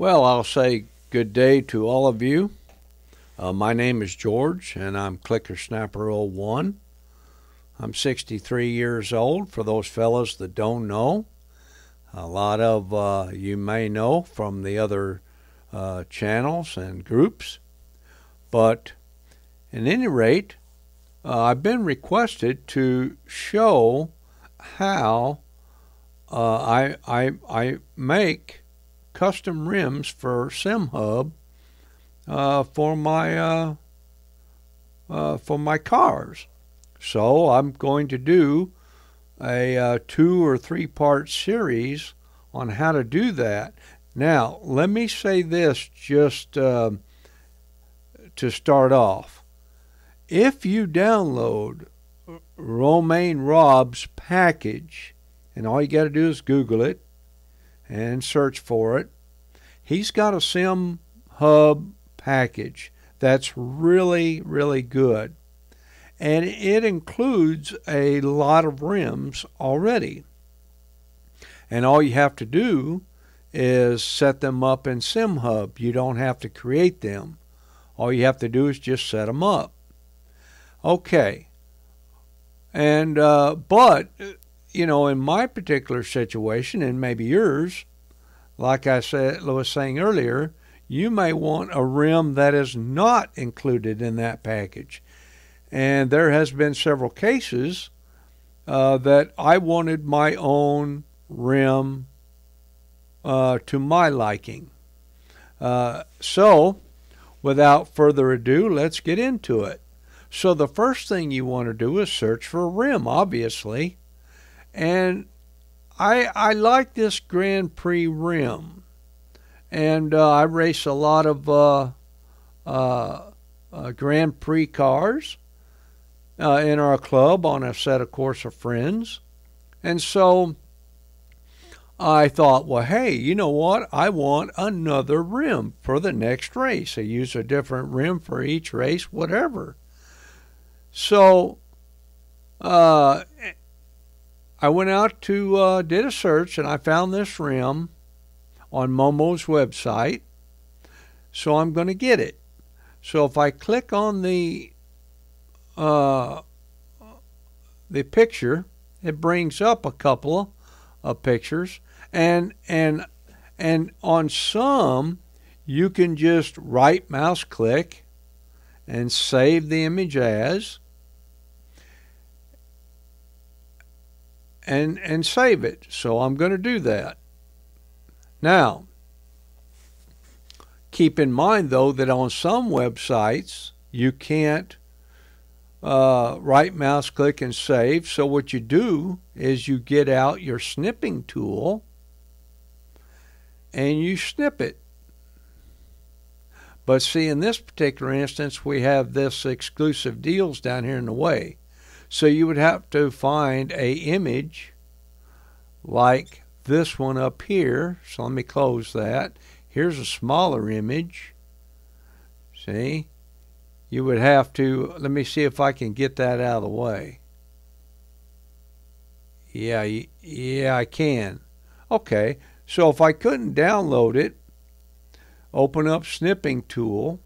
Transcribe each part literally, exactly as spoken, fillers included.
Well, I'll say good day to all of you. Uh, my name is George, and I'm Clicker Snapper oh one. I'm sixty-three years old, for those fellas that don't know. A lot of uh, you may know from the other uh, channels and groups. But at any rate, uh, I've been requested to show how uh, I, I, I make custom rims for SimHub uh, for my uh, uh, for my cars. So I'm going to do a uh, two or three part series on how to do that. Now let me say this just uh, to start off: if you download Romain Rob's package, and all you got to do is Google it and search for it. He's got a SimHub package that's really, really good. And it includes a lot of rims already. And all you have to do is set them up in SimHub. You don't have to create them. All you have to do is just set them up. Okay. And, uh, but... you know, in my particular situation, and maybe yours, like I said, I was saying earlier, you may want a rim that is not included in that package. And there has been several cases uh, that I wanted my own rim uh, to my liking. Uh, so, without further ado, let's get into it. So the first thing you want to do is search for a rim, obviously. And I, I like this Grand Prix rim, and uh, I race a lot of uh, uh, uh, Grand Prix cars uh, in our club on a set of course of friends. And so I thought, well, hey, you know what? I want another rim for the next race. I use a different rim for each race, whatever. So uh, I went out to, uh, did a search, and I found this rim on Momo's website, so I'm going to get it. So if I click on the, uh, the picture, it brings up a couple of pictures, and, and, and on some, you can just right mouse click and save the image as, and and save it. So I'm going to do that. Now, keep in mind, though, that on some websites, you can't uh, right mouse click and save. So what you do is you get out your snipping tool and you snip it. But see, in this particular instance, we have this exclusive deals down here in the way. So you would have to find a image like this one up here. So let me close that. Here's a smaller image. See? You would have to, let me see if I can get that out of the way. Yeah, yeah, I can. Okay, so if I couldn't download it, open up snipping tool.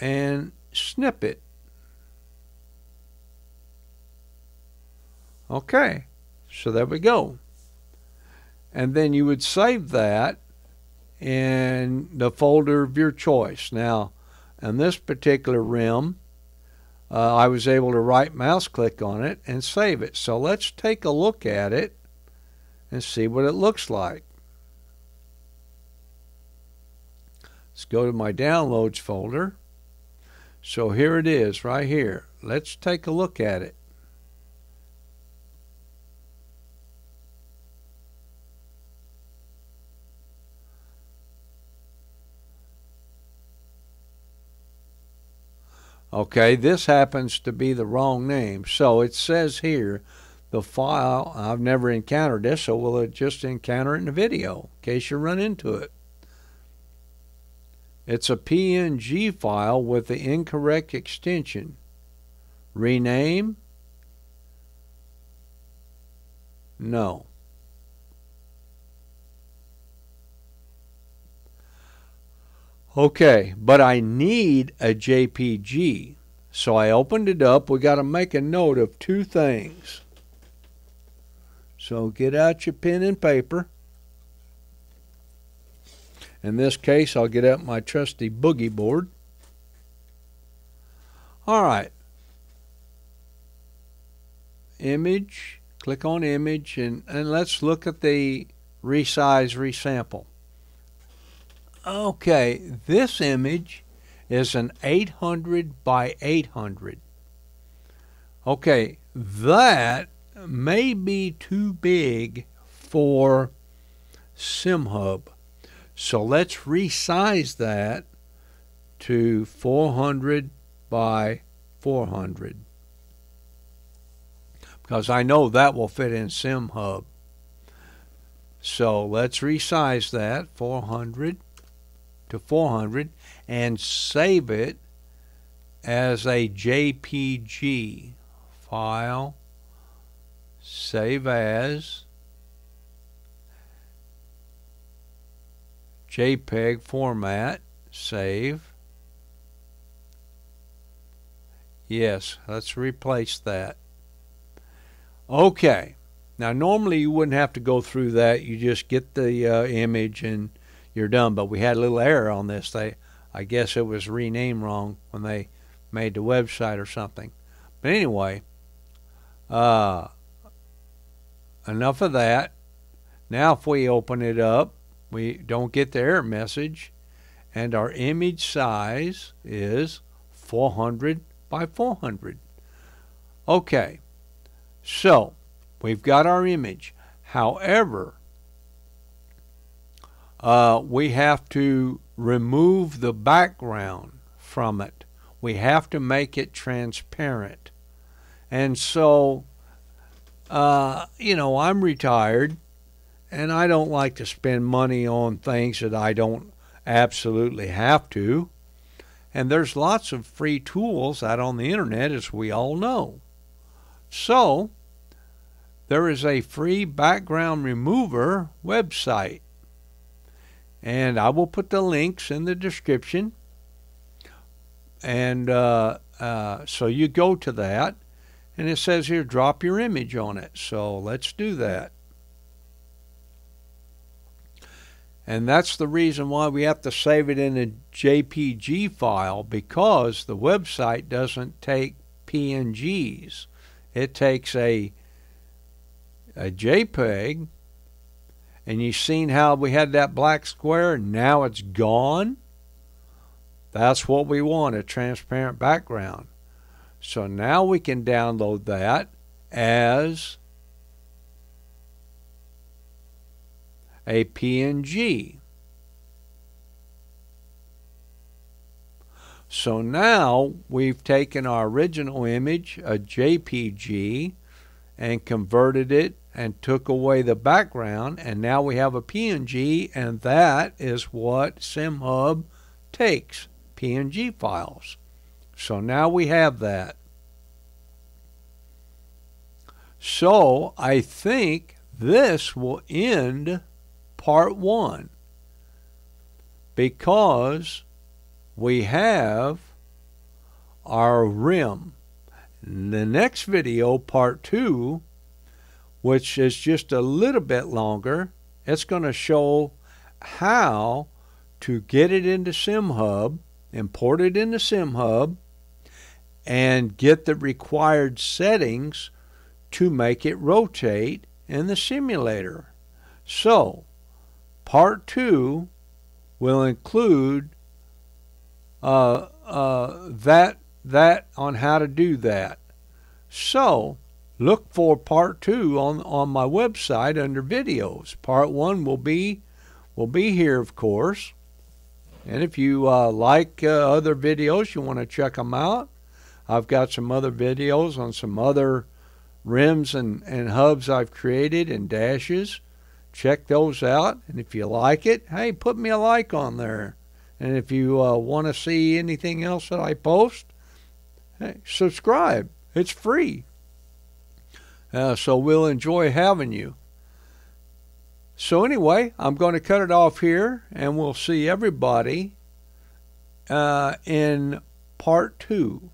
And snip it. Okay, so there we go. And then you would save that in the folder of your choice. Now, in this particular rim, uh, I was able to right mouse click on it and save it. So let's take a look at it and see what it looks like. Let's go to my downloads folder. So here it is right here. Let's take a look at it. Okay, this happens to be the wrong name. So it says here, the file, I've never encountered this, so we'll just encounter it in the video in case you run into it. It's a P N G file with the incorrect extension. Rename? No. Okay, but I need a J P G. So I opened it up. We got to make a note of two things. So get out your pen and paper. In this case, I'll get out my trusty boogie board. All right. Image. Click on image, and, and let's look at the resize, resample. Okay, this image is an eight hundred by eight hundred. Okay, that may be too big for SimHub. So let's resize that to four hundred by four hundred. Because I know that will fit in SimHub. So let's resize that four hundred to four hundred and save it as a J P G file. Save as JPEG format. Save. Yes, let's replace that. Okay, now normally you wouldn't have to go through that. You just get the uh, image and you're done. But we had a little error on this. They, I guess it was renamed wrong when they made the website or something. But anyway, uh, enough of that. Now if we open it up, we don't get the error message. And our image size is four hundred by four hundred. Okay. So, we've got our image. However, uh, we have to remove the background from it. We have to make it transparent. And so, uh, you know, I'm retired, and I don't like to spend money on things that I don't absolutely have to. And there's lots of free tools out on the internet, as we all know. So, there is a free background remover website. And I will put the links in the description. And uh, uh, so you go to that. And it says here, drop your image on it. So let's do that. And that's the reason why we have to save it in a J P G file, because the website doesn't take P N Gs. It takes a, a JPEG, and you've seen how we had that black square, and now it's gone. That's what we want, a transparent background. So now we can download that as a P N G. So now we've taken our original image, a J P G, and converted it and took away the background, and now we have a P N G, and that is what SimHub takes, P N G files. So now we have that. So I think this will end part one, because we have our rim. The next video, part two, which is just a little bit longer, it's going to show how to get it into SimHub, import it into SimHub, and get the required settings to make it rotate in the simulator. So, part two will include Uh, uh, that that on how to do that. So look for part two on on my website under videos. Part one will be will be here, of course. And if you uh, like uh, other videos, you want to check them out. I've got some other videos on some other rims and and hubs I've created and dashes. Check those out. And if you like it, hey, put me a like on there. And if you uh, want to see anything else that I post, hey, subscribe. It's free. Uh, so we'll enjoy having you. So anyway, I'm going to cut it off here, and we'll see everybody uh, in part two.